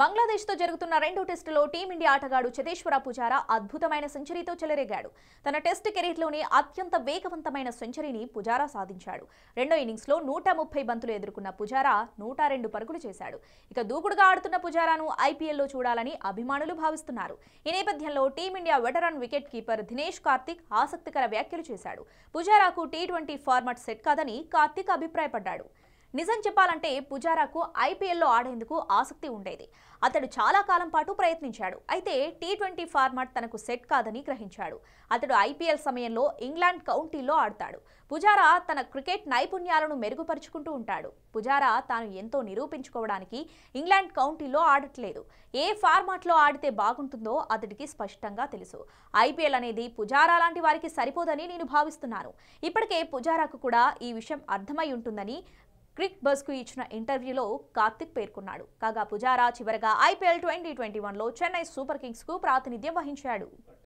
బంగ్లాదేశ్ తో జరుగుతున్న రెండో టెస్టులో టీమిండియా ఆటగాడు చటేశ్వర పుజారా అద్భుతమైన సెంచరీతో చెలరేగాడు. తన టెస్ట్ కెరీర్లోనే అత్యంత వేగవంతమైన సెంచరీని పుజారా సాధించాడు. రెండో ఇన్నింగ్స్లో 130 బంతులు ఎదుర్కొన్న పుజారా 102 పరుగులు చేశాడు. ఇక దూకుడుగా ఆడుతున్న పుజారాను ఐపీఎల్లో చూడాలని అభిమానులు భావిస్తున్నారు. ఈ నేపథ్యంలో team India veteran wicket keeper Dinesh Karthik ఆసక్తికర వ్యాఖ్యలు చేశాడు. పుజారాకు T20 ఫార్మాట్ సెట్ కాదని కార్తిక్ అభిప్రాయపడ్డాడు. నిజం చెప్పాలంటే పుజారాకు ఐపీఎల్లో ఆడేందుకు ఆసక్తి ఉండేది. అతడు చాలా కాలం పాటు ప్రయత్నించాడు. అయితే T20 ఫార్మాట్ తనకు సెట్ కాదని గ్రహించాడు. అతడు IPL సమయంలో ఇంగ్లాండ్ కౌంటీలో ఆడతాడు. పుజారా తన క్రికెట్ నైపుణ్యాలను మెరుగుపరుచుకుంటూ ఉంటాడు. పుజారా తాను ఎంతో నిరూపించుకోవడానికి ఇంగ్లాండ్ కౌంటీలో ఆడట్లేదు. ఏ ఫార్మాట్లో ఆడితే బాగుంటుందో అతడికి స్పష్టంగా తెలుసు. IPL అనేది పుజారా లాంటి వారికి సరిపోదని నేను భావిస్తున్నాను. ఇప్పటికే పుజారాకు కూడా ఈ విషయం అర్థమై ఉంటుందని క్రిక్ బస్కు ఇచ్చిన ఇంటర్వ్యూలో కార్తిక్ పేర్కొన్నాడు. కాగా పుజారా చివరగా IPL 2021లో చెన్నై సూపర్ కింగ్స్ కు ప్రాతినిధ్యం వహించాడు.